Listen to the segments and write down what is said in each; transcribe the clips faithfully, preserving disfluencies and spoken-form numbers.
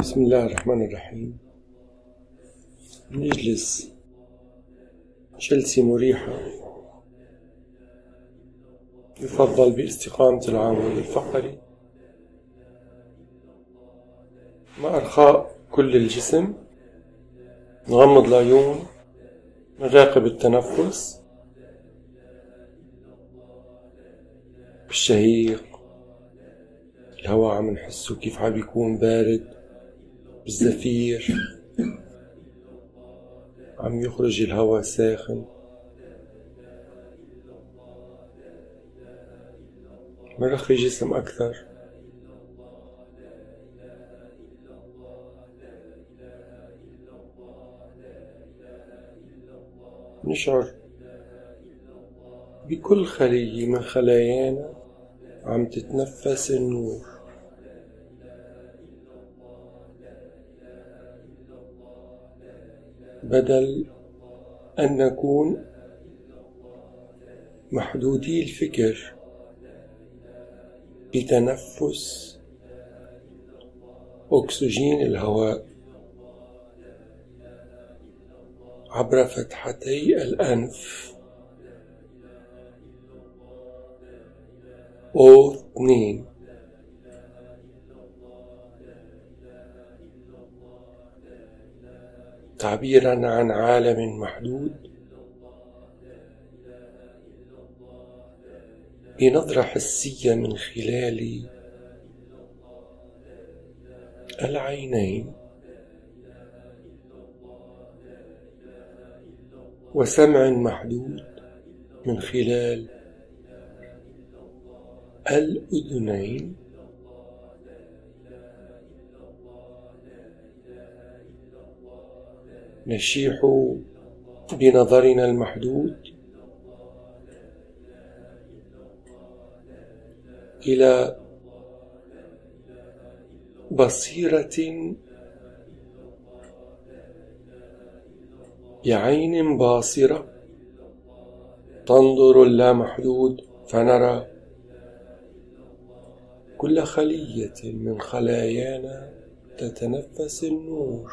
بسم الله الرحمن الرحيم. نجلس جلسة مريحة يفضل باستقامة العامل الفقري مع إرخاء كل الجسم. نغمض العيون، نراقب التنفس بالشهيق. الهواء عم نحسه كيف عم بيكون بارد بالزفير، عم يخرج الهواء ساخن. نرخي جسم أكثر، نشعر بكل خلية من خلايانا عم تتنفس النور. بدل أن نكون محدودي الفكر بتنفس أكسجين الهواء عبر فتحتي الأنف أو اثنين. تعبيرا عن عالم محدود بنظرة حسية من خلال العينين، وسمع محدود من خلال الأذنين، نشيح بنظرنا المحدود إلى بصيرة بعين باصرة تنظر اللامحدود، فنرى كل خلية من خلايانا تتنفس النور.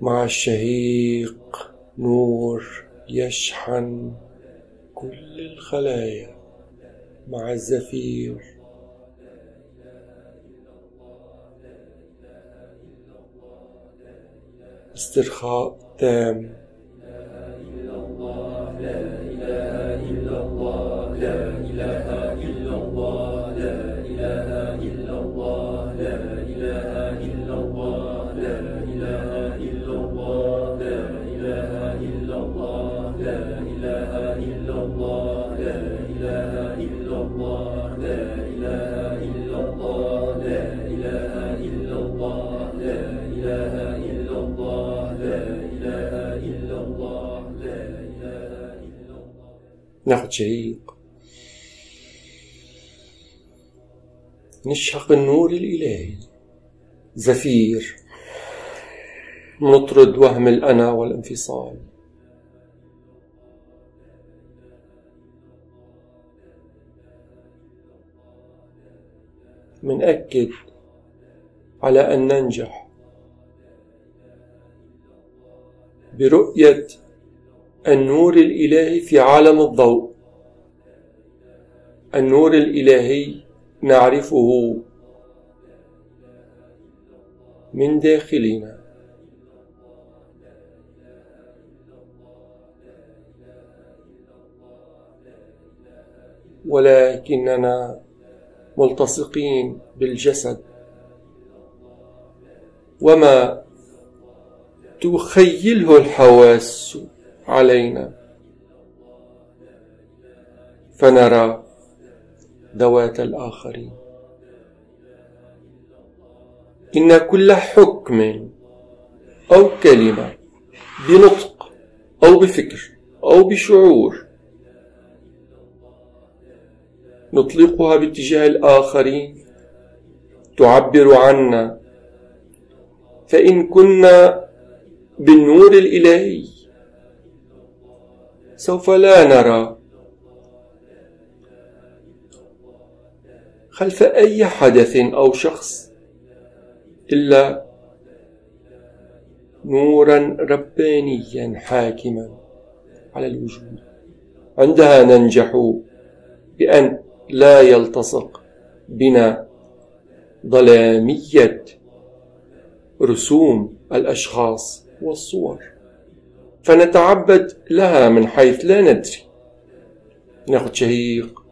مع الشهيق نور يشحن كل الخلايا، مع الزفير استرخاء تام. ناخد شهيق، نشهق النور الإلهي. زفير، نطرد وهم الأنا والانفصال. منأكد على أن ننجح برؤية النور الإلهي في عالم الضوء. النور الإلهي نعرفه من داخلنا، ولكننا ملتصقين بالجسد وما تخيله الحواس علينا. فنرى ذوات الآخرين. إن كل حكم أو كلمة بنطق أو بفكر أو بشعور نطلقها باتجاه الآخرين تعبر عنا، فإن كنا بالنور الإلهي سوف لا نرى خلف أي حدث أو شخص إلا نورا ربانيا حاكما على الوجود. عندها ننجح بأن لا يلتصق بنا ظلامية رسوم الأشخاص والصور، فنتعبد لها من حيث لا ندري. ناخد شهيق،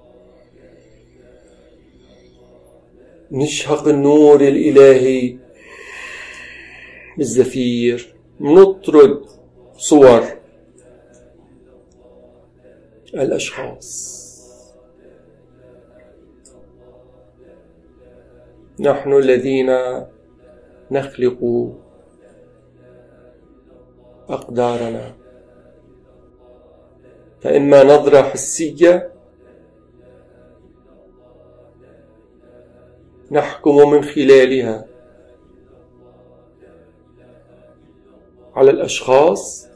نشهق النور الإلهي بالزفير، نطرد صور الأشخاص. نحن الذين نخلق أقدارنا، فإما نظرة حسية نحكم من خلالها على الأشخاص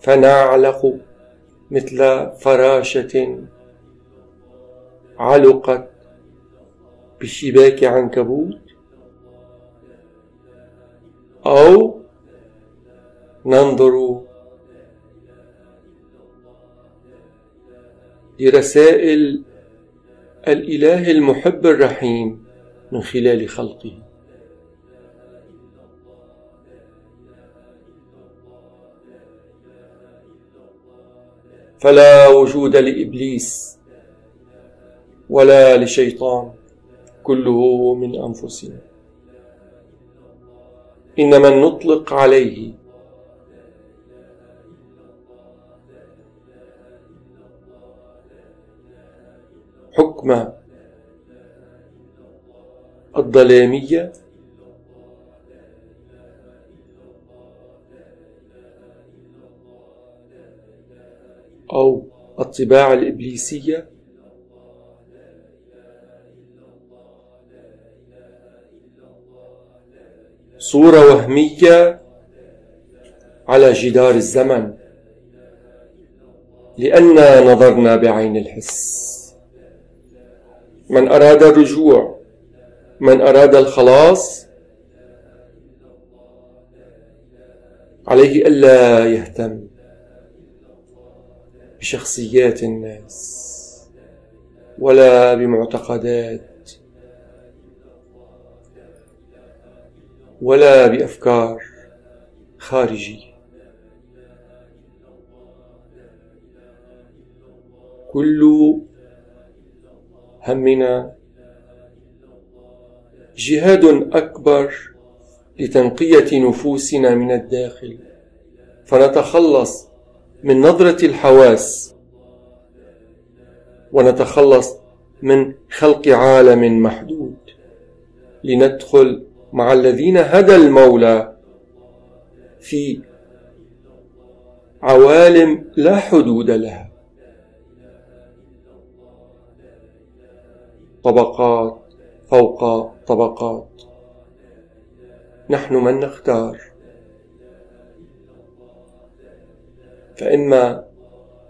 فنعلق مثل فراشة علقت بشباك عنكبوت، أو ننظر لرسائل الإله المحب الرحيم من خلال خلقه. فلا وجود لإبليس ولا لشيطان، كله من أنفسنا، إنما نطلق عليه حكم الظلامية أو الطباع الإبليسية، صورة وهمية على جدار الزمن، لأننا نظرنا بعين الحس. من أراد الرجوع، من أراد الخلاص، عليه ألا يهتم بشخصيات الناس ولا بمعتقدات ولا بأفكار خارجية. كل همنا جهاد أكبر لتنقية نفوسنا من الداخل، فنتخلص من نظرة الحواس ونتخلص من خلق عالم محدود، لندخل مع الذين هدى المولى في عوالم لا حدود لها، طبقات فوق طبقات. نحن من نختار، فإما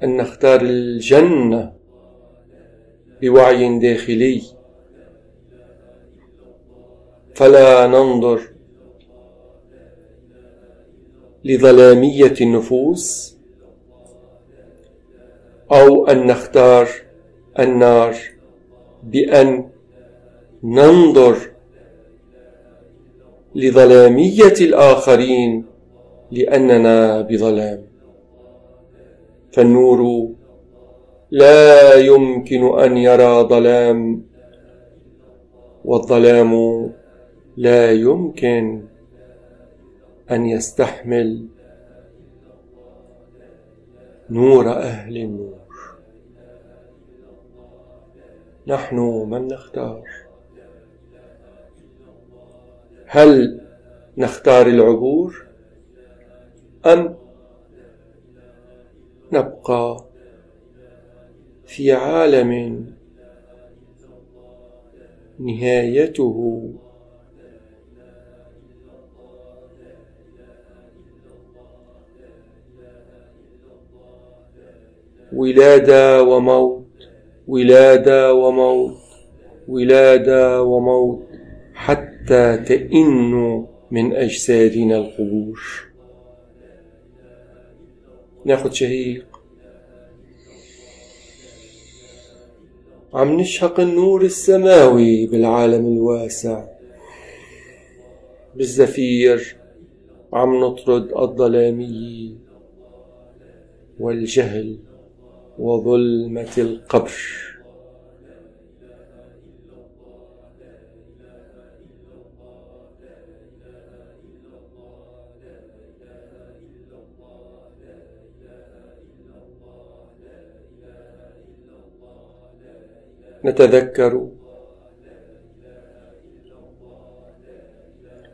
أن نختار الجنة بوعي داخلي، فلا ننظر لظلامية النفوس، أو أن نختار النار بأن ننظر لظلامية الآخرين لأننا بظلام. فالنور لا يمكن أن يرى ظلام، والظلام لا يمكن أن يستحمل نور أهل النور. نحن من نختار؟ هل نختار العبور أم نبقى في عالم نهايته ولادة وموت، ولادة وموت، ولادة وموت، حتى تئن من أجسادنا القبور. ناخد شهيق. عم نشهق النور السماوي بالعالم الواسع، بالزفير عم نطرد الظلامي والجهل وظلمة القبر. نتذكر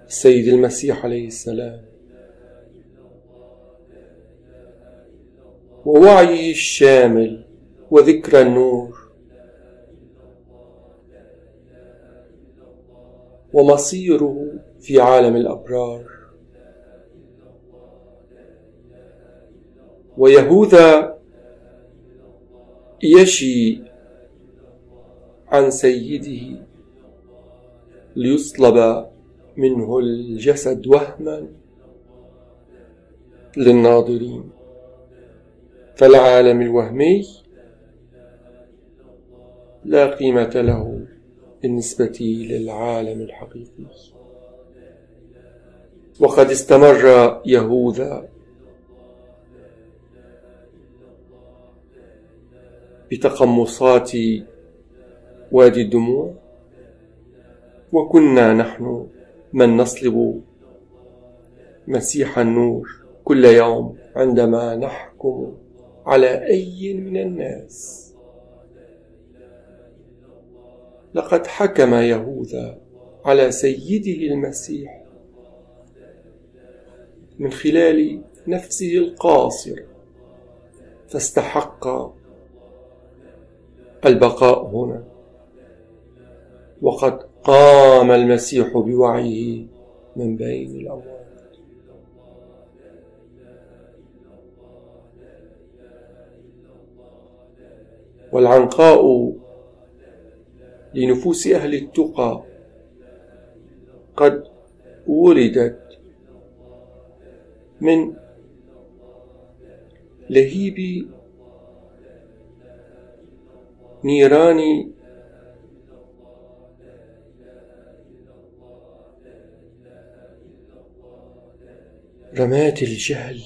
السيد المسيح عليه السلام ووعيه الشامل وذكرى النور ومصيره في عالم الأبرار. ويهوذا يشي عن سيده ليصلب منه الجسد وهما للناظرين، فالعالم الوهمي لا قيمة له بالنسبة للعالم الحقيقي. وقد استمر يهوذا بتقمصات وادي الدموع، وكنا نحن من نصلب مسيح النور كل يوم عندما نحكم على أي من الناس. لقد حكم يهوذا على سيده المسيح من خلال نفسه القاصرة، فاستحق البقاء هنا. وقد قام المسيح بوعيه من بين الأموات. والعنقاء لنفوس أهل التقى قد ولدت من لهيب نيران رماد الجهل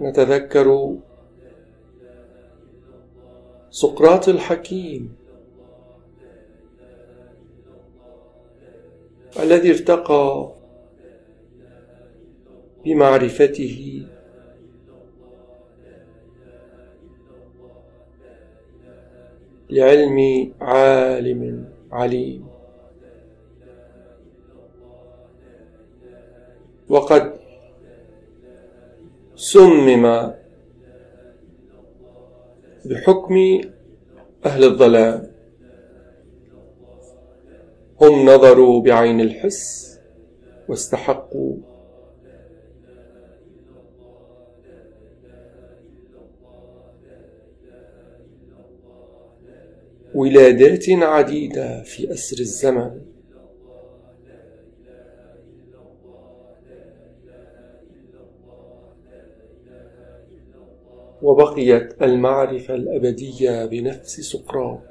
نتذكر سقراط الحكيم الذي ارتقى بمعرفته لعلم عالم عليم، وقد سمم بحكم أهل الظلام. هم نظروا بعين الحس واستحقوا ولادات عديدة في أسر الزمن، وبقيت المعرفة الأبدية بنفس سقراط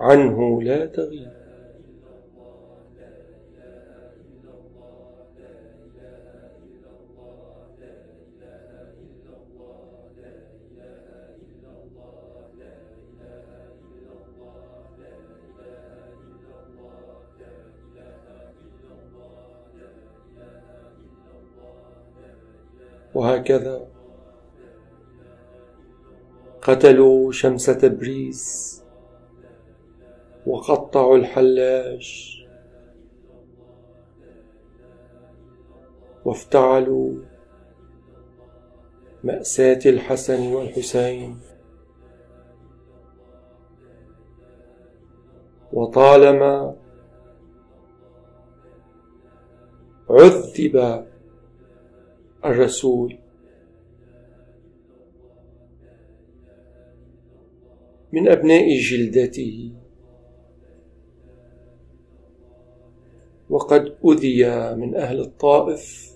عنه لا تغيب. وهكذا. قتلوا شمس تبريز وقطعوا الحلاج وافتعلوا مأساة الحسن والحسين. وطالما عذب الرسول من أبناء جلدته وقد أذي من أهل الطائف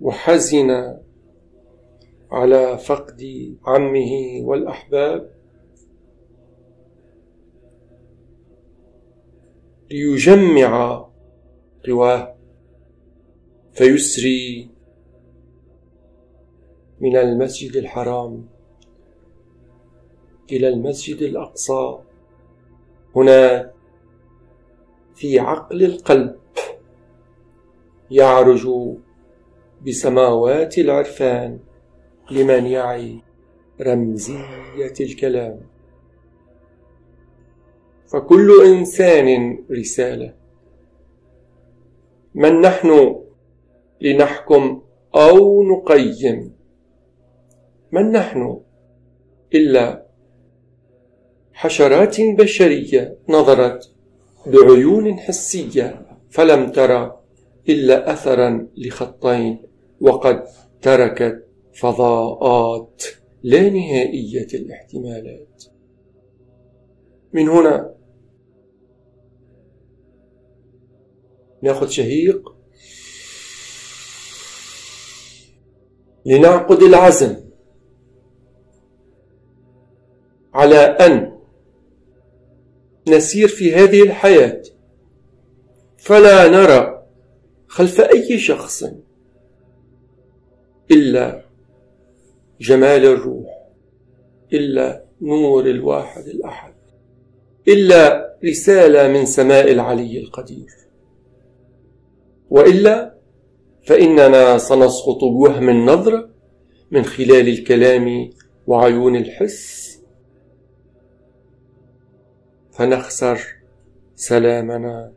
وحزن على فقد عمه والأحباب، ليجمع قواه فيسري من المسجد الحرام إلى المسجد الأقصى. هنا في عقل القلب يعرج بسماوات العرفان لمن يعي رمزية الكلام. فكل إنسان رسالة. من نحن لنحكم أو نقيم؟ من نحن إلا حشرات بشرية نظرت بعيون حسية فلم ترى إلا أثرا لخطين، وقد تركت فضاءات لا نهائية الاحتمالات. من هنا نأخذ شهيق لنعقد العزم على أن نسير في هذه الحياة، فلا نرى خلف أي شخص إلا جمال الروح، إلا نور الواحد الأحد، إلا رسالة من سماء العلي القدير، وإلا فإننا سنسقط بوهم النظرة من خلال الكلام وعيون الحس، فنخسر سلامنا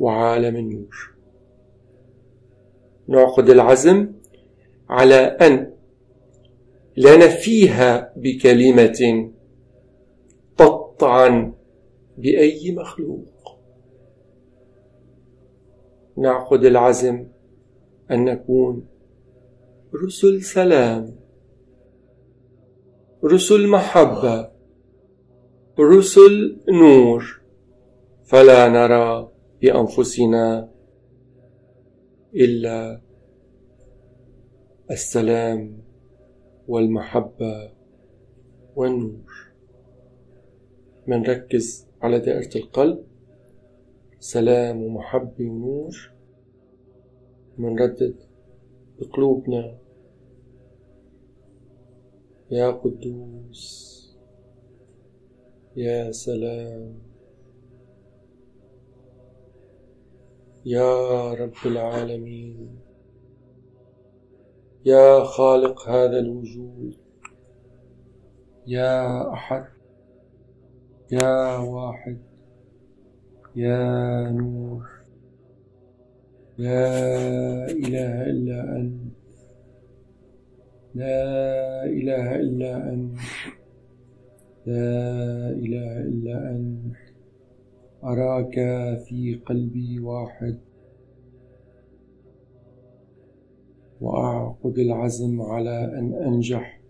وعالم النور. نعقد العزم على أن لا نفيها بكلمة تطعن بأي مخلوق. نعقد العزم أن نكون رسل سلام، رسل محبة، رسل نور، فلا نرى بأنفسنا إلا السلام والمحبة والنور. منركز على دائرة القلب، سلام ومحبة ونور، منردد بقلوبنا يا قدوس يا سلام يا رب العالمين يا خالق هذا الوجود يا أحد يا واحد يا نور لا إله إلا أنت لا إله إلا أنت لا إله إلا أنت أراك في قلبي واحد. وأعقد العزم على أن أنجح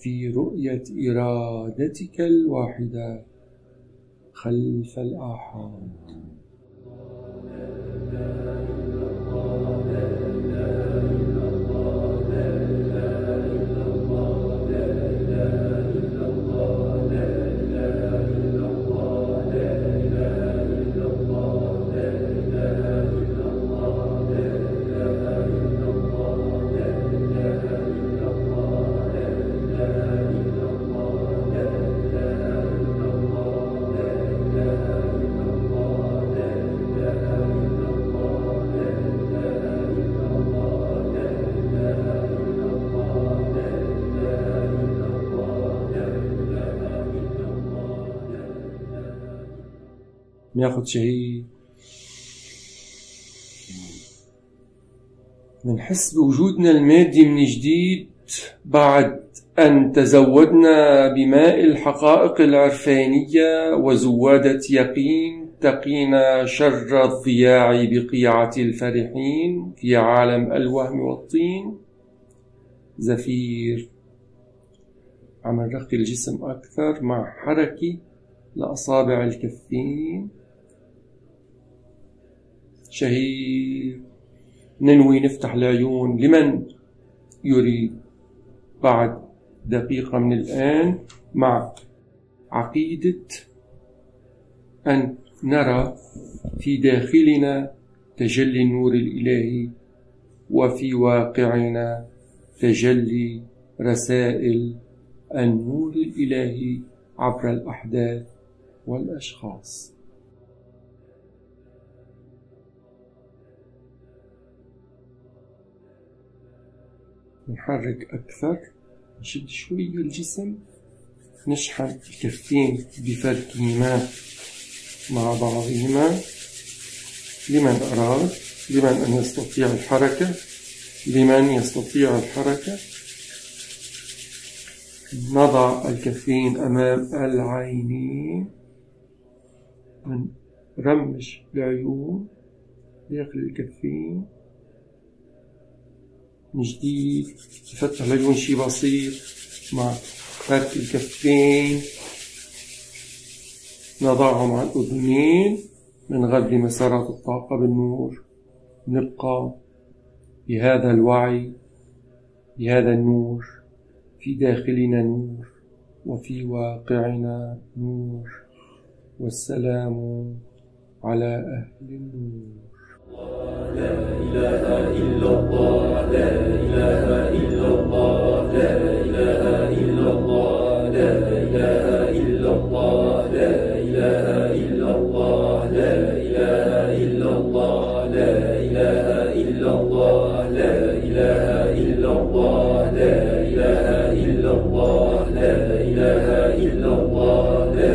في رؤية إرادتك الواحدة خلف الآحاد. ما ياخذ شهيق. نحس بوجودنا المادي من جديد بعد أن تزودنا بماء الحقائق العرفانية وزوادة يقين تقينا شر الضياع بقيعة الفرحين في عالم الوهم والطين. زفير عم نرخي الجسم أكثر مع حركة لأصابع الكفين. شهيق ننوي نفتح العيون لمن يريد بعد دقيقة من الآن مع عقيدة أن نرى في داخلنا تجلي النور الإلهي وفي واقعنا تجلي رسائل النور الإلهي عبر الأحداث والأشخاص. نحرك أكثر، نشد شوية الجسم، نشحن الكفين بفركهما مع بعضهما لمن أراد، لمن أن يستطيع الحركة، لمن يستطيع الحركة. نضع الكفين أمام العينين، نرمش العيون داخل الكفين من جديد. نفتح العيون شي بسيط مع فرك الكفين، نضعهم على الأذنين، نغذي مسارات الطاقة بالنور، نبقى بهذا الوعي بهذا النور. في داخلنا نور وفي واقعنا نور، والسلام على أهل النور. لا إله إلا الله، لا إله إلا الله، لا إله إلا الله، لا إله إلا الله، لا إله إلا الله، لا إله إلا الله، لا إله إلا الله، لا إله إلا الله، لا إله إلا الله، لا إله إلا الله، لا إله إلا الله، لا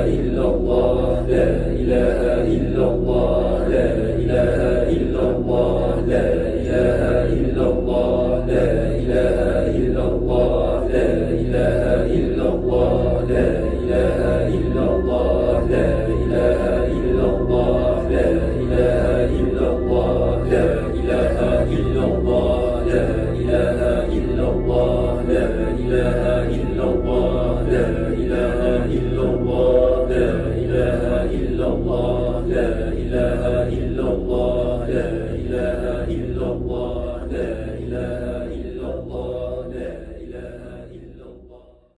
إله إلا الله، لا لا إله إلا الله، لا إله إلا الله، لا إله إلا الله، لا إله إلا الله، لا إله إلا الله، لا إله إلا الله، لا إله إلا الله، لا إله إلا الله، لا إله إلا الله، لا إله إلا الله، لا إله إلا الله، لا إله إلا الله، لا إله